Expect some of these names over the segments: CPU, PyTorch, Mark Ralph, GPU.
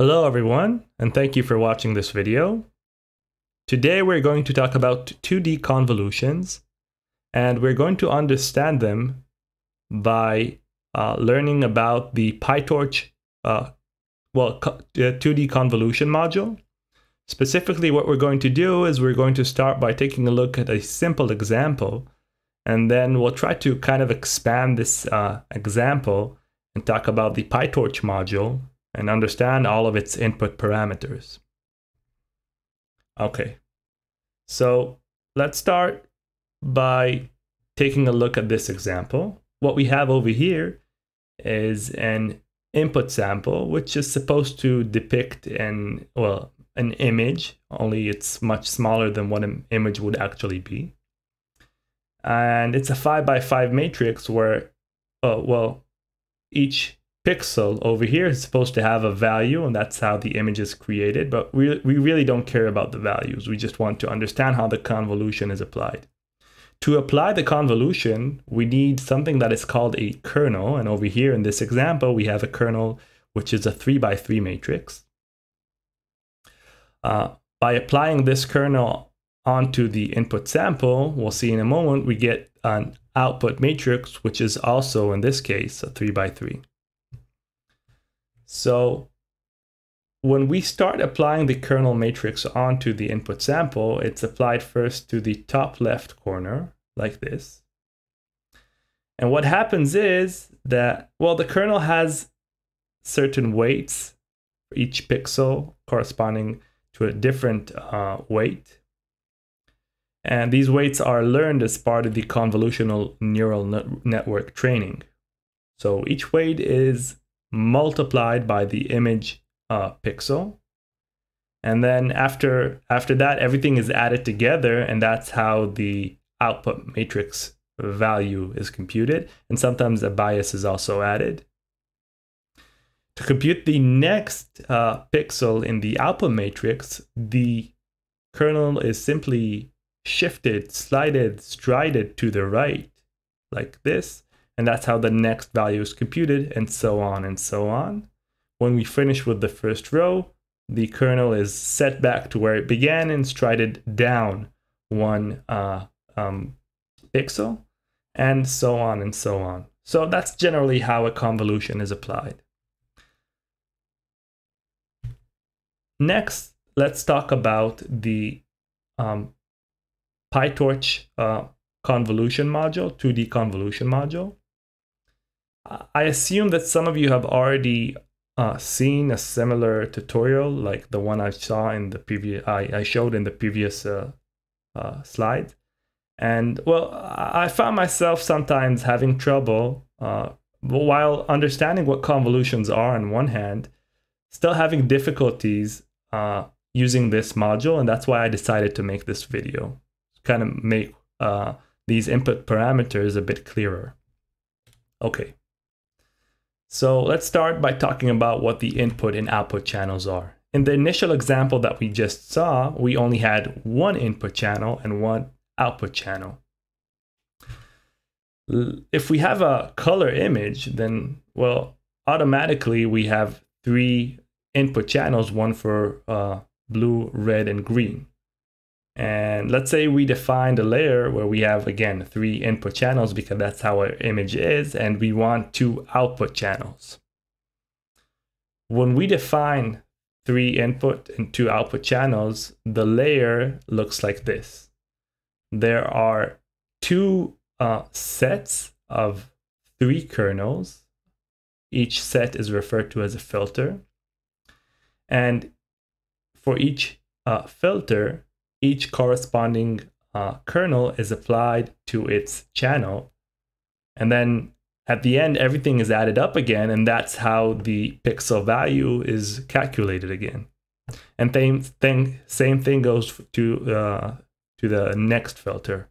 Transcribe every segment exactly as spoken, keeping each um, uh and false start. Hello everyone, and thank you for watching this video. Today we're going to talk about two D convolutions, and we're going to understand them by uh, learning about the PyTorch uh, well, co- uh, two D convolution module. Specifically, what we're going to do is we're going to start by taking a look at a simple example, and then we'll try to kind of expand this uh, example and talk about the PyTorch module and understand all of its input parameters. Okay, so let's start by taking a look at this example. What we have over here is an input sample, which is supposed to depict an, well, an image, only it's much smaller than what an image would actually be. And it's a five by five matrix where, uh, well, each pixel over here is supposed to have a value, and that's how the image is created, but we, we really don't care about the values. We just want to understand how the convolution is applied. To apply the convolution, we need something that is called a kernel, and over here in this example, we have a kernel which is a three by three matrix. Uh, by applying this kernel onto the input sample, we'll see in a moment, we get an output matrix, which is also, in this case, a three by three. So when we start applying the kernel matrix onto the input sample, it's applied first to the top left corner like this. And what happens is that, well, the kernel has certain weights for each pixel corresponding to a different uh, weight. And these weights are learned as part of the convolutional neural ne network training. So each weight is multiplied by the image uh, pixel, and then after after that everything is added together, and that's how the output matrix value is computed, and sometimes a bias is also added. To compute the next uh, pixel in the output matrix, the kernel is simply shifted, slided, strided to the right like this. And that's how the next value is computed, and so on and so on. When we finish with the first row, the kernel is set back to where it began and strided down one uh, um, pixel, and so on and so on. So that's generally how a convolution is applied. Next, let's talk about the um, PyTorch uh, convolution module, two D convolution module. I assume that some of you have already uh, seen a similar tutorial like the one I saw in the previous, I, I showed in the previous uh, uh, slide. And well, I found myself sometimes having trouble uh, while understanding what convolutions are on one hand, still having difficulties uh, using this module. And that's why I decided to make this video to kind of make uh, these input parameters a bit clearer. Okay. So let's start by talking about what the input and output channels are. In the initial example that we just saw, we only had one input channel and one output channel. If we have a color image, then, well, automatically we have three input channels, one for uh, blue, red, and green. And let's say we defined a layer where we have, again, three input channels because that's how our image is, and we want two output channels. When we define three input and two output channels, the layer looks like this. There are two uh, sets of three kernels. Each set is referred to as a filter. And for each uh, filter, each corresponding uh, kernel is applied to its channel. And then at the end, everything is added up again, and that's how the pixel value is calculated again. And same thing, same thing goes to, uh, to the next filter.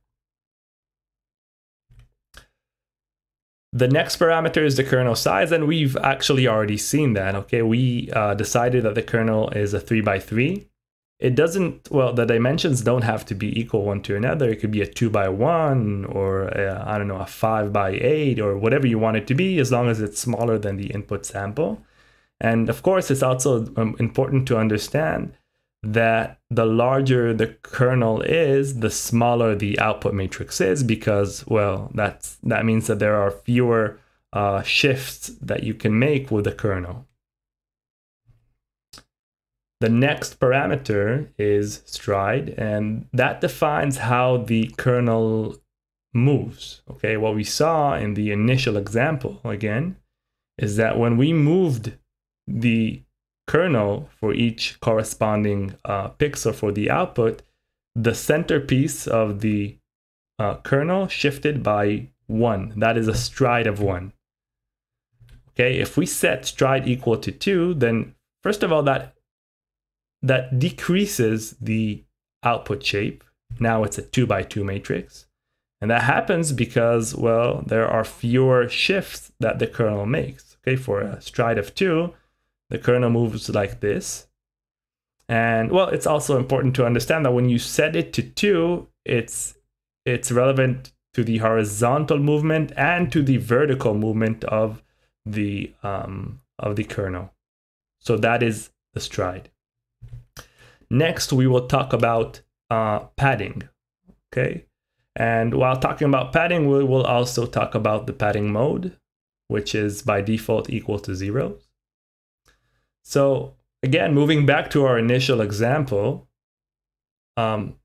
The next parameter is the kernel size, and we've actually already seen that, okay? We uh, decided that the kernel is a three by three. It doesn't, well, the dimensions don't have to be equal one to another. It could be a two by one or a, I don't know, a five by eight or whatever you want it to be, as long as it's smaller than the input sample. And of course, it's also um, important to understand that the larger the kernel is, the smaller the output matrix is, because, well, that's, that means that there are fewer uh, shifts that you can make with the kernel. The next parameter is stride, and that defines how the kernel moves. Okay, what we saw in the initial example, again, is that when we moved the kernel for each corresponding uh, pixel for the output, the centerpiece of the uh, kernel shifted by one. That is a stride of one. Okay, if we set stride equal to two, then first of all, that that decreases the output shape. Now it's a two by two matrix. And that happens because, well, there are fewer shifts that the kernel makes. Okay, for a stride of two, the kernel moves like this. And, well, it's also important to understand that when you set it to two, it's, it's relevant to the horizontal movement and to the vertical movement of the, um, of the kernel. So that is the stride. Next, we will talk about uh, padding, okay? And while talking about padding, we will also talk about the padding mode, which is by default equal to zero. So again, moving back to our initial example, um,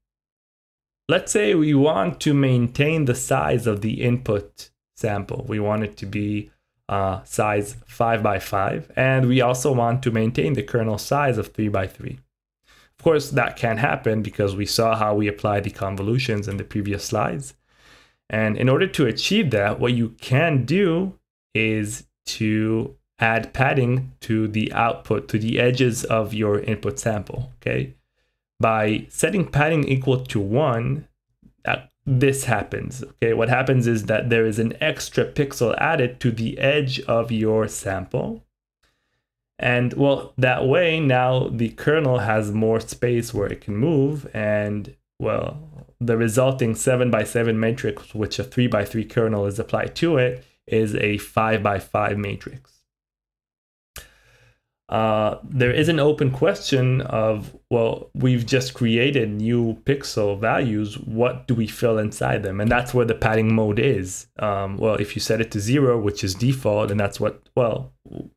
let's say we want to maintain the size of the input sample. We want it to be uh, size five by five, and we also want to maintain the kernel size of three by three. Of course, that can happen because we saw how we applied the convolutions in the previous slides. And in order to achieve that, what you can do is to add padding to the output, to the edges of your input sample, okay? By setting padding equal to one, that, this happens, okay? What happens is that there is an extra pixel added to the edge of your sample. And, well, that way, now the kernel has more space where it can move. And, well, the resulting seven by seven matrix, which a three by three kernel is applied to it, is a five by five matrix. Uh, there is an open question of, well, we've just created new pixel values. What do we fill inside them? And that's where the padding mode is. Um, well, if you set it to zero, which is default, and that's what, well,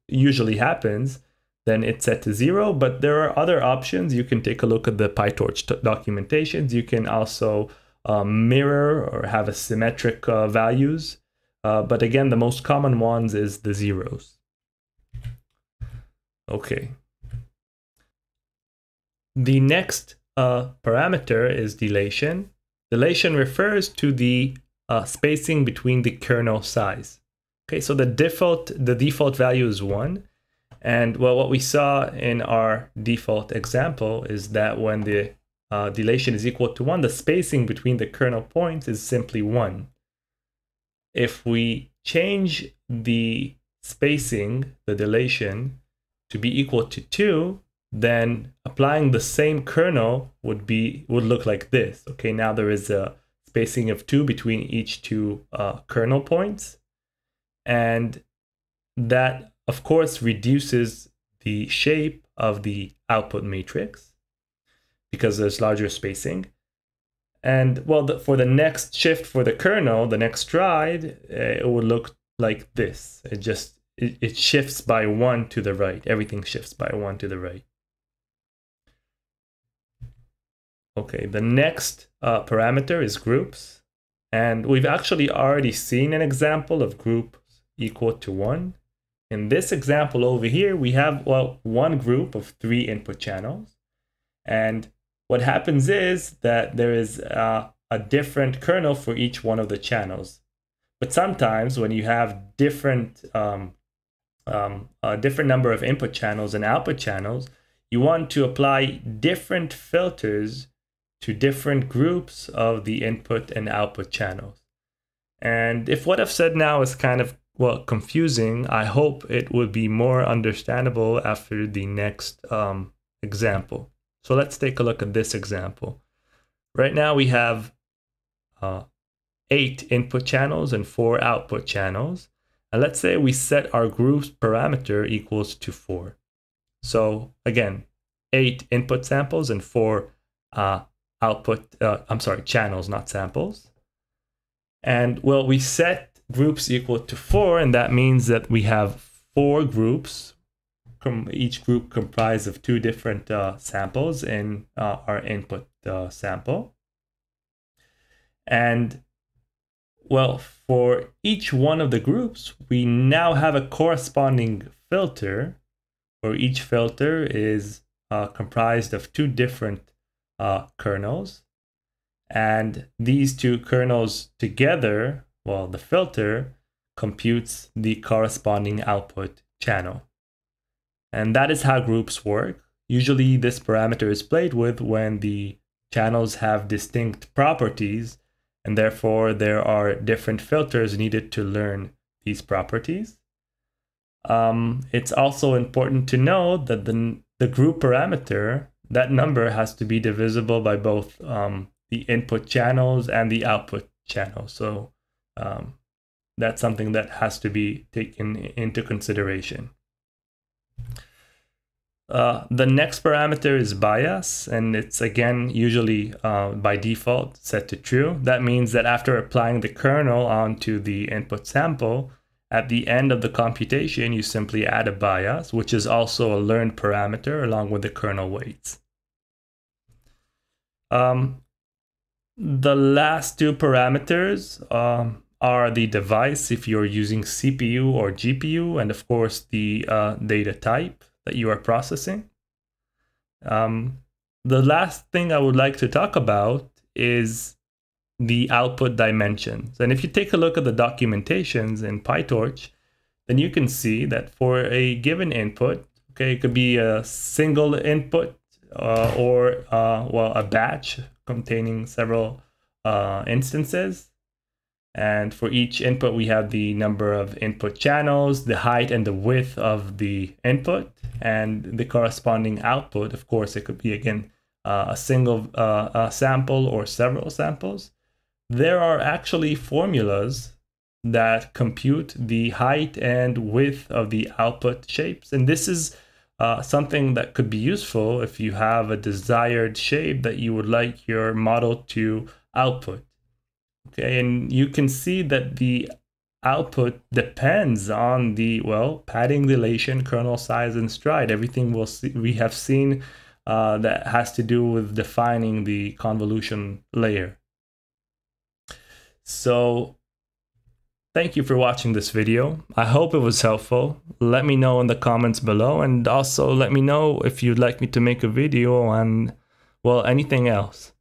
usually happens, then it's set to zero. But there are other options. You can take a look at the PyTorch documentations. You can also um, mirror or have asymmetric uh, values. Uh, but again, the most common ones is the zeros. Okay. The next uh, parameter is delation. Delation refers to the uh, spacing between the kernel size. Okay, so the default the default value is one, and well, what we saw in our default example is that when the uh, delation is equal to one, the spacing between the kernel points is simply one. If we change the spacing, the delation, to be equal to two, then applying the same kernel would be would look like this. Okay, now there is a spacing of two between each two uh, kernel points, and that of course reduces the shape of the output matrix because there's larger spacing. And well, the, for the next shift for the kernel, the next stride, uh, it would look like this. It just It shifts by one to the right. Everything shifts by one to the right. Okay, the next uh, parameter is groups. And we've actually already seen an example of groups equal to one. In this example over here, we have, well, one group of three input channels. And what happens is that there is uh, a different kernel for each one of the channels. But sometimes when you have different um, Um, a different number of input channels and output channels, you want to apply different filters to different groups of the input and output channels. And if what I've said now is kind of, well, confusing, I hope it will be more understandable after the next um, example. So let's take a look at this example. Right now we have uh, eight input channels and four output channels. And let's say we set our groove's parameter equals to four. So again, eight input samples and four uh, output, uh, I'm sorry, channels, not samples. And well, we set groups equal to four, and that means that we have four groups, each group comprised of two different uh, samples in uh, our input uh, sample. And well, for each one of the groups, we now have a corresponding filter, where each filter is uh, comprised of two different uh, kernels. And these two kernels together, well, the filter computes the corresponding output channel. And that is how groups work. Usually this parameter is played with when the channels have distinct properties, and therefore there are different filters needed to learn these properties. Um, it's also important to know that the, the group parameter, that number has to be divisible by both um, the input channels and the output channel. So um, that's something that has to be taken into consideration. Uh, the next parameter is bias, and it's again usually uh, by default set to true. That means that after applying the kernel onto the input sample, at the end of the computation you simply add a bias, which is also a learned parameter along with the kernel weights. Um, the last two parameters um, are the device if you're using C P U or G P U, and of course the uh, data type that you are processing. Um, the last thing I would like to talk about is the output dimensions. And if you take a look at the documentations in PyTorch, then you can see that for a given input, okay, it could be a single input uh, or uh, well, a batch containing several uh, instances. And for each input, we have the number of input channels, the height and the width of the input, and the corresponding output. Of course, it could be, again, uh, a single uh, a sample or several samples. There are actually formulas that compute the height and width of the output shapes. And this is uh, something that could be useful if you have a desired shape that you would like your model to output. Okay, and you can see that the output depends on the, well, padding relation, kernel size, and stride. Everything we'll see, we have seen uh, that has to do with defining the convolution layer. So, thank you for watching this video. I hope it was helpful. Let me know in the comments below, and also let me know if you'd like me to make a video on, well, anything else.